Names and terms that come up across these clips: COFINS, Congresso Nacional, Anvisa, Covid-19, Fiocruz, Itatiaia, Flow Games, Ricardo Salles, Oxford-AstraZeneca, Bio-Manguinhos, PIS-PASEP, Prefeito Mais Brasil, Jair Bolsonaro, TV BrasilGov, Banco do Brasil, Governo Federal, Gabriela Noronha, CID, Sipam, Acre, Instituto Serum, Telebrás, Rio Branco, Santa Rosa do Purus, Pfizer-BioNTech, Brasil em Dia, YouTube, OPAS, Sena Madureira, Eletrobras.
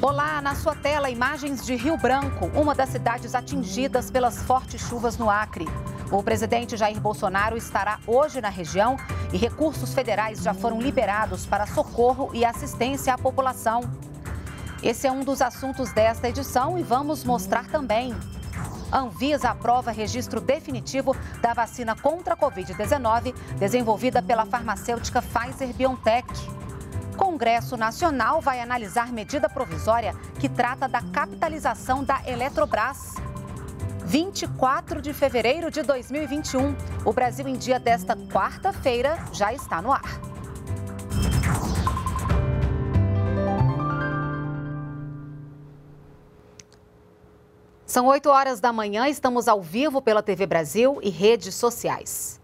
Olá, na sua tela, imagens de Rio Branco, uma das cidades atingidas pelas fortes chuvas no Acre. O presidente Jair Bolsonaro estará hoje na região e recursos federais já foram liberados para socorro e assistência à população. Esse é um dos assuntos desta edição e vamos mostrar também. Anvisa aprova registro definitivo da vacina contra a Covid-19, desenvolvida pela farmacêutica Pfizer-BioNTech. Congresso Nacional vai analisar medida provisória que trata da capitalização da Eletrobras. 24 de fevereiro de 2021, o Brasil em Dia desta quarta-feira já está no ar. São 8 horas da manhã, estamos ao vivo pela TV Brasil e redes sociais.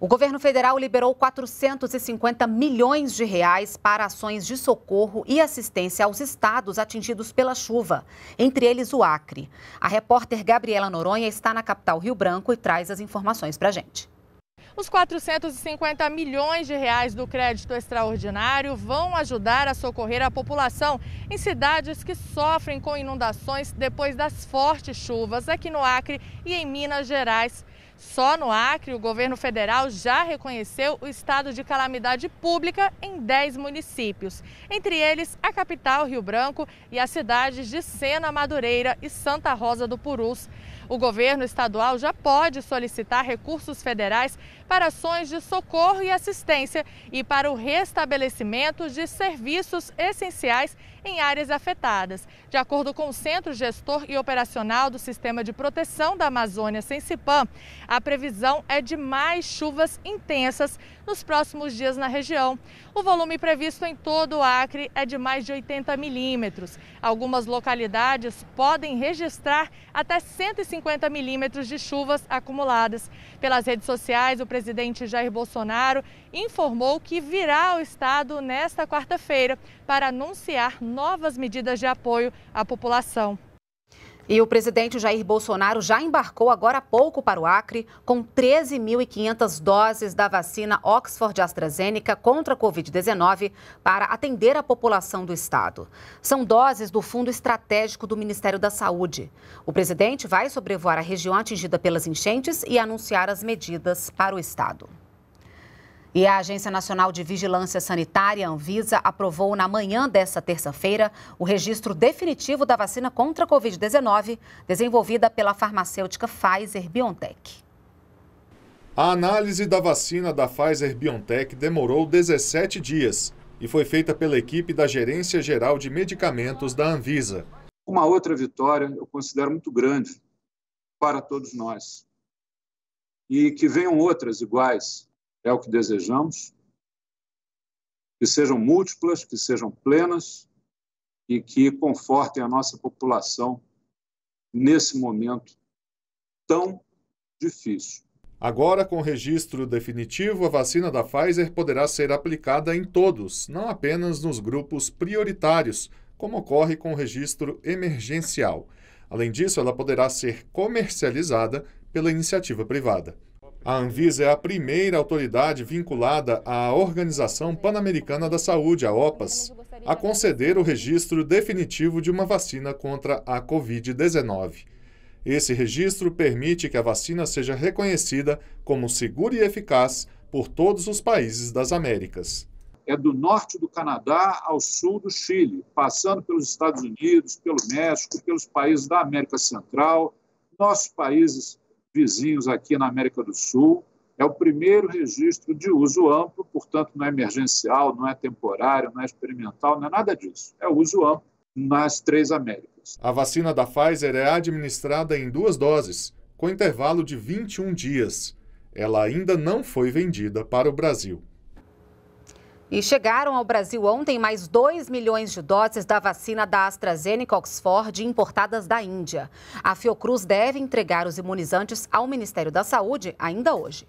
O governo federal liberou 450 milhões de reais para ações de socorro e assistência aos estados atingidos pela chuva, entre eles o Acre. A repórter Gabriela Noronha está na capital Rio Branco e traz as informações para a gente. Os 450 milhões de reais do crédito extraordinário vão ajudar a socorrer a população em cidades que sofrem com inundações depois das fortes chuvas aqui no Acre e em Minas Gerais. Só no Acre, o governo federal já reconheceu o estado de calamidade pública em 10 municípios, entre eles a capital Rio Branco e as cidades de Sena Madureira e Santa Rosa do Purus. O governo estadual já pode solicitar recursos federais para ações de socorro e assistência e para o restabelecimento de serviços essenciais em áreas afetadas. De acordo com o Centro Gestor e Operacional do Sistema de Proteção da Amazônia, Sipam, a previsão é de mais chuvas intensas nos próximos dias na região. O volume previsto em todo o Acre é de mais de 80 milímetros. Algumas localidades podem registrar até 150 milímetros de chuvas acumuladas. Pelas redes sociais, o presidente Jair Bolsonaro informou que virá ao estado nesta quarta-feira para anunciar novas medidas de apoio à população. E o presidente Jair Bolsonaro já embarcou agora há pouco para o Acre com 13.500 doses da vacina Oxford-AstraZeneca contra a Covid-19 para atender a população do estado. São doses do Fundo Estratégico do Ministério da Saúde. O presidente vai sobrevoar a região atingida pelas enchentes e anunciar as medidas para o estado. E a Agência Nacional de Vigilância Sanitária, Anvisa, aprovou na manhã desta terça-feira o registro definitivo da vacina contra a Covid-19, desenvolvida pela farmacêutica Pfizer-BioNTech. A análise da vacina da Pfizer-BioNTech demorou 17 dias e foi feita pela equipe da Gerência Geral de Medicamentos da Anvisa. Uma outra vitória, eu considero muito grande para todos nós. E que venham outras iguais. É o que desejamos, que sejam múltiplas, que sejam plenas e que confortem a nossa população nesse momento tão difícil. Agora, com registro definitivo, a vacina da Pfizer poderá ser aplicada em todos, não apenas nos grupos prioritários, como ocorre com o registro emergencial. Além disso, ela poderá ser comercializada pela iniciativa privada. A Anvisa é a primeira autoridade vinculada à Organização Pan-Americana da Saúde, a OPAS, a conceder o registro definitivo de uma vacina contra a Covid-19. Esse registro permite que a vacina seja reconhecida como segura e eficaz por todos os países das Américas. É do norte do Canadá ao sul do Chile, passando pelos Estados Unidos, pelo México, pelos países da América Central, nossos países vizinhos aqui na América do Sul. É o primeiro registro de uso amplo, portanto não é emergencial, não é temporário, não é experimental, não é nada disso. É uso amplo nas três Américas. A vacina da Pfizer é administrada em 2 doses, com intervalo de 21 dias. Ela ainda não foi vendida para o Brasil. E chegaram ao Brasil ontem mais 2 milhões de doses da vacina da AstraZeneca Oxford importadas da Índia. A Fiocruz deve entregar os imunizantes ao Ministério da Saúde ainda hoje.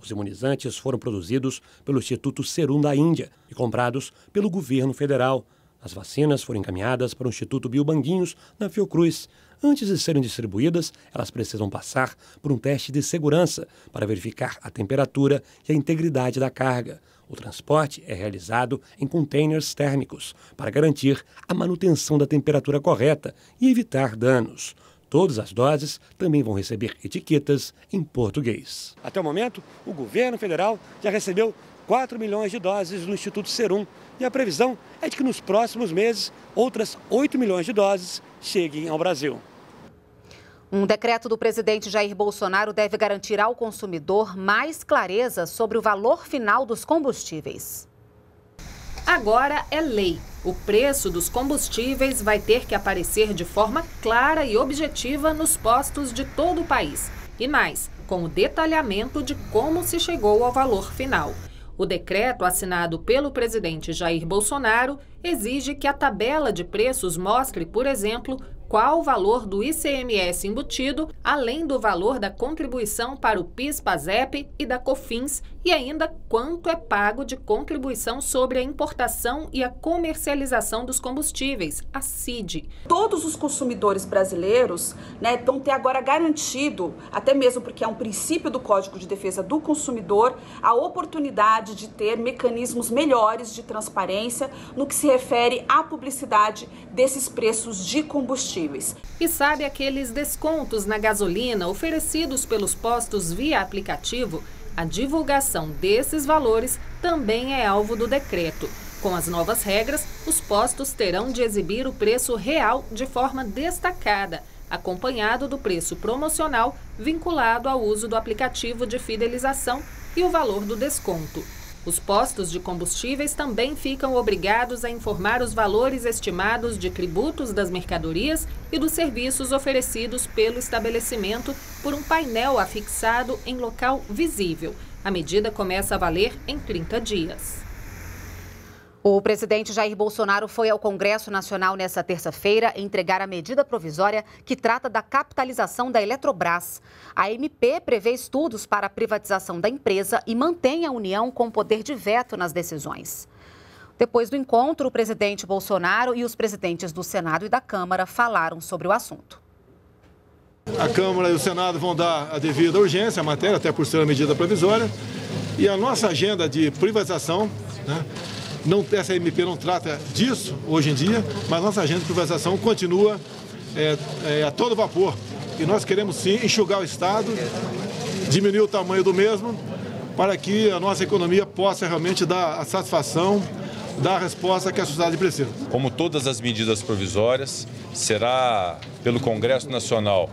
Os imunizantes foram produzidos pelo Instituto Serum da Índia e comprados pelo governo federal. As vacinas foram encaminhadas para o Instituto Bio-Manguinhos, na Fiocruz. Antes de serem distribuídas, elas precisam passar por um teste de segurança para verificar a temperatura e a integridade da carga. O transporte é realizado em containers térmicos para garantir a manutenção da temperatura correta e evitar danos. Todas as doses também vão receber etiquetas em português. Até o momento, o governo federal já recebeu 4 milhões de doses do Instituto Serum e a previsão é de que nos próximos meses outras 8 milhões de doses cheguem ao Brasil. Um decreto do presidente Jair Bolsonaro deve garantir ao consumidor mais clareza sobre o valor final dos combustíveis. Agora é lei. O preço dos combustíveis vai ter que aparecer de forma clara e objetiva nos postos de todo o país. E mais, com o detalhamento de como se chegou ao valor final. O decreto assinado pelo presidente Jair Bolsonaro exige que a tabela de preços mostre, por exemplo, qual o valor do ICMS embutido, além do valor da contribuição para o PIS-PASEP e da COFINS, e ainda quanto é pago de contribuição sobre a importação e a comercialização dos combustíveis, a CID. Todos os consumidores brasileiros, vão ter agora garantido, até mesmo porque é um princípio do Código de Defesa do Consumidor, a oportunidade de ter mecanismos melhores de transparência no que se refere à publicidade desses preços de combustível. E sabe aqueles descontos na gasolina oferecidos pelos postos via aplicativo? A divulgação desses valores também é alvo do decreto. Com as novas regras, os postos terão de exibir o preço real de forma destacada, acompanhado do preço promocional vinculado ao uso do aplicativo de fidelização e o valor do desconto. Os postos de combustíveis também ficam obrigados a informar os valores estimados de tributos das mercadorias e dos serviços oferecidos pelo estabelecimento por um painel afixado em local visível. A medida começa a valer em 30 dias. O presidente Jair Bolsonaro foi ao Congresso Nacional nesta terça-feira entregar a medida provisória que trata da capitalização da Eletrobras. A MP prevê estudos para a privatização da empresa e mantém a União com poder de veto nas decisões. Depois do encontro, o presidente Bolsonaro e os presidentes do Senado e da Câmara falaram sobre o assunto. A Câmara e o Senado vão dar a devida urgência à matéria, até por ser uma medida provisória, e a nossa agenda de privatização, essa MP não trata disso hoje em dia, mas nossa agenda de privatização continua a todo vapor. E nós queremos sim enxugar o Estado, diminuir o tamanho do mesmo, para que a nossa economia possa realmente dar a satisfação, dar a resposta que a sociedade precisa. Como todas as medidas provisórias, será pelo Congresso Nacional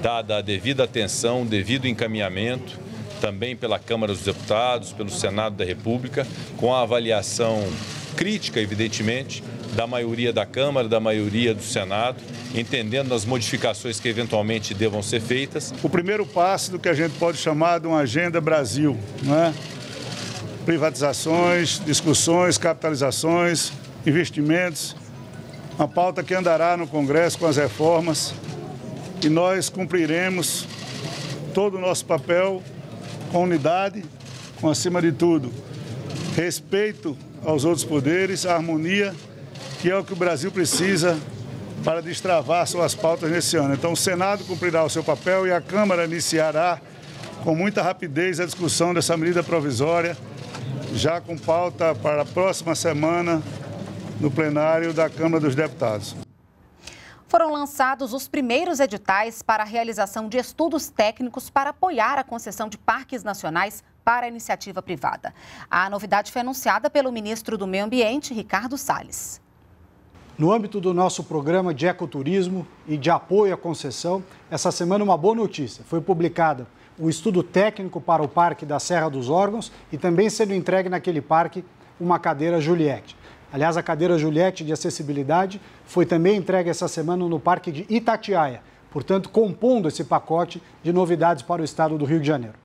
dada a devida atenção, o devido encaminhamento, também pela Câmara dos Deputados, pelo Senado da República, com a avaliação crítica, evidentemente, da maioria da Câmara, da maioria do Senado, entendendo as modificações que eventualmente devam ser feitas. O primeiro passo do que a gente pode chamar de uma agenda Brasil, Privatizações, discussões, capitalizações, investimentos, uma pauta que andará no Congresso com as reformas e nós cumpriremos todo o nosso papel com unidade, com, acima de tudo, respeito aos outros poderes, harmonia, que é o que o Brasil precisa para destravar suas pautas nesse ano. Então, o Senado cumprirá o seu papel e a Câmara iniciará com muita rapidez a discussão dessa medida provisória, já com pauta para a próxima semana no plenário da Câmara dos Deputados. Foram lançados os primeiros editais para a realização de estudos técnicos para apoiar a concessão de parques nacionais para a iniciativa privada. A novidade foi anunciada pelo ministro do Meio Ambiente, Ricardo Salles. No âmbito do nosso programa de ecoturismo e de apoio à concessão, essa semana uma boa notícia. Foi publicada um estudo técnico para o Parque da Serra dos Órgãos e também sendo entregue naquele parque uma cadeira Juliette. Aliás, a cadeira Juliette de acessibilidade foi também entregue essa semana no Parque de Itatiaia, portanto, compondo esse pacote de novidades para o estado do Rio de Janeiro.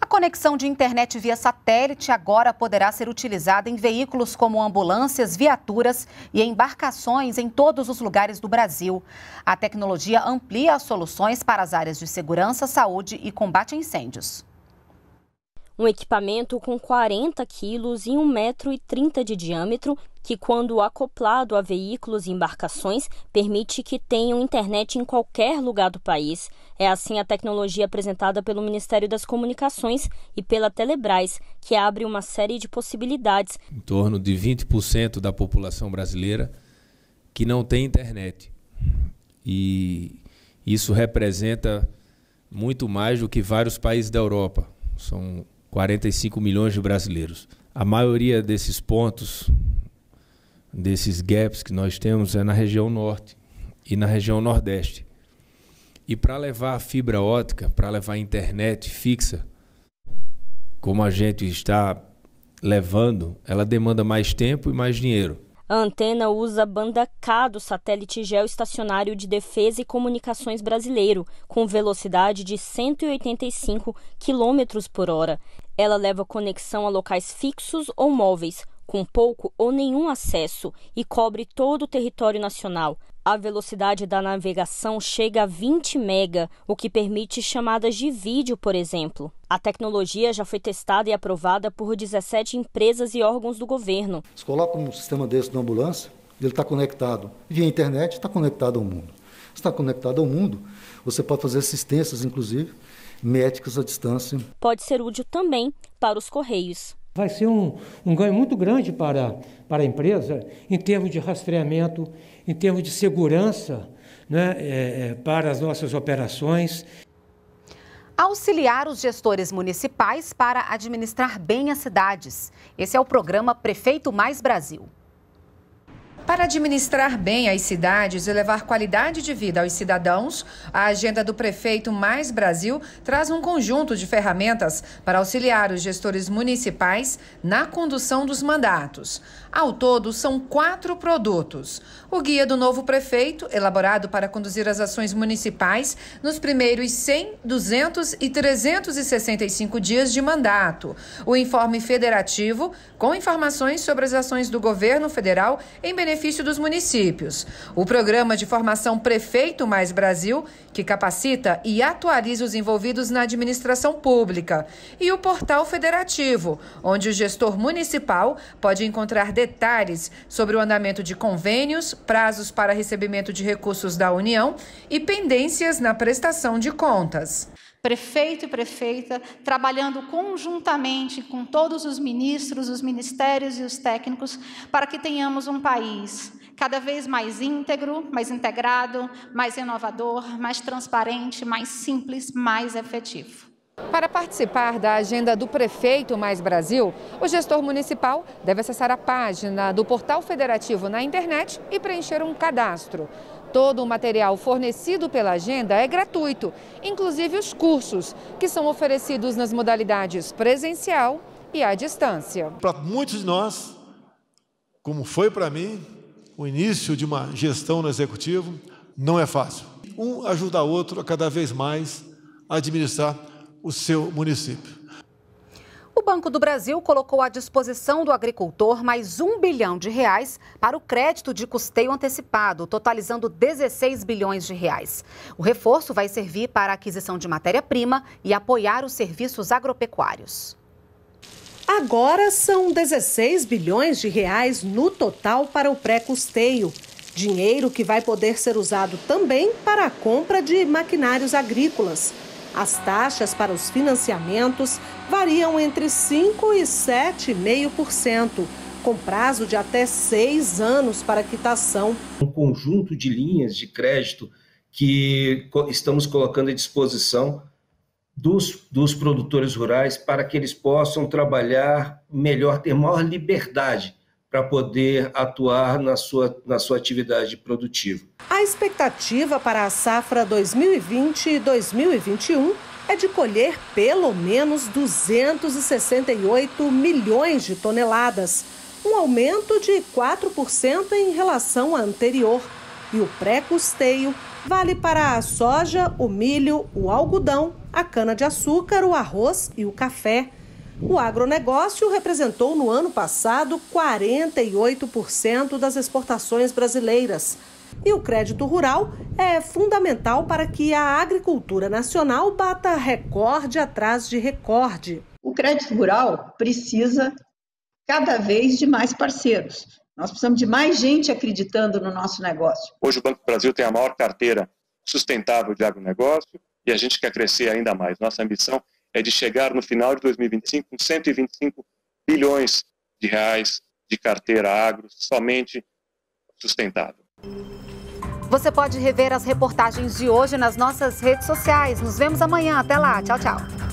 A conexão de internet via satélite agora poderá ser utilizada em veículos como ambulâncias, viaturas e embarcações em todos os lugares do Brasil. A tecnologia amplia as soluções para as áreas de segurança, saúde e combate a incêndios. Um equipamento com 40 quilos e 1,30 m de diâmetro, que quando acoplado a veículos e embarcações, permite que tenham internet em qualquer lugar do país. É assim a tecnologia apresentada pelo Ministério das Comunicações e pela Telebrás, que abre uma série de possibilidades. Em torno de 20% da população brasileira que não tem internet. E isso representa muito mais do que vários países da Europa. São 45 milhões de brasileiros. A maioria desses pontos, desses gaps que nós temos, é na região norte e na região nordeste. E para levar a fibra ótica, para levar a internet fixa, como a gente está levando, ela demanda mais tempo e mais dinheiro. A antena usa banda K do satélite geoestacionário de Defesa e Comunicações brasileiro, com velocidade de 185 km por hora. Ela leva conexão a locais fixos ou móveis, com pouco ou nenhum acesso, e cobre todo o território nacional. A velocidade da navegação chega a 20 mega, o que permite chamadas de vídeo, por exemplo. A tecnologia já foi testada e aprovada por 17 empresas e órgãos do governo. Você coloca um sistema desse na ambulância, ele está conectado via internet, está conectado ao mundo. Se está conectado ao mundo, você pode fazer assistências, inclusive, médicas à distância. Pode ser útil também para os Correios. Vai ser um ganho muito grande para a empresa em termos de rastreamento, em termos de segurança, né, para as nossas operações. Auxiliar os gestores municipais para administrar bem as cidades. Esse é o programa Prefeito Mais Brasil. Para administrar bem as cidades e levar qualidade de vida aos cidadãos, a agenda do Prefeito Mais Brasil traz um conjunto de ferramentas para auxiliar os gestores municipais na condução dos mandatos. Ao todo, são 4 produtos. O Guia do Novo Prefeito, elaborado para conduzir as ações municipais nos primeiros 100, 200 e 365 dias de mandato. O Informe Federativo, com informações sobre as ações do governo federal em benefício dos municípios. O programa de formação Prefeito Mais Brasil, que capacita e atualiza os envolvidos na administração pública. E o Portal Federativo, onde o gestor municipal pode encontrar detalhes sobre o andamento de convênios, prazos para recebimento de recursos da União e pendências na prestação de contas. Prefeito e prefeita, trabalhando conjuntamente com todos os ministros, os ministérios e os técnicos, para que tenhamos um país cada vez mais íntegro, mais integrado, mais inovador, mais transparente, mais simples, mais efetivo. Para participar da agenda do Prefeito Mais Brasil, o gestor municipal deve acessar a página do Portal Federativo na internet e preencher um cadastro. Todo o material fornecido pela agenda é gratuito, inclusive os cursos, que são oferecidos nas modalidades presencial e à distância. Para muitos de nós, como foi para mim, o início de uma gestão no Executivo não é fácil. Um ajuda o outro a cada vez mais administrar o seu município. O Banco do Brasil colocou à disposição do agricultor mais R$ 1 bilhão para o crédito de custeio antecipado, totalizando R$ 16 bilhões. O reforço vai servir para a aquisição de matéria-prima e apoiar os serviços agropecuários. Agora são R$ 16 bilhões no total para o pré-custeio. Dinheiro que vai poder ser usado também para a compra de maquinários agrícolas. As taxas para os financiamentos variam entre 5% e 7,5%, com prazo de até 6 anos para quitação. Um conjunto de linhas de crédito que estamos colocando à disposição dos produtores rurais para que eles possam trabalhar melhor, ter maior liberdade para poder atuar na sua atividade produtiva. A expectativa para a safra 2020 e 2021 é de colher pelo menos 268 milhões de toneladas, um aumento de 4% em relação à anterior. E o pré-custeio vale para a soja, o milho, o algodão, a cana-de-açúcar, o arroz e o café. O agronegócio representou no ano passado 48% das exportações brasileiras. E o crédito rural é fundamental para que a agricultura nacional bata recorde atrás de recorde. O crédito rural precisa cada vez de mais parceiros. Nós precisamos de mais gente acreditando no nosso negócio. Hoje o Banco do Brasil tem a maior carteira sustentável de agronegócio e a gente quer crescer ainda mais. Nossa ambição é de chegar no final de 2025 com 125 bilhões de reais de carteira agro somente sustentável. Você pode rever as reportagens de hoje nas nossas redes sociais. Nos vemos amanhã. Até lá. Tchau, tchau.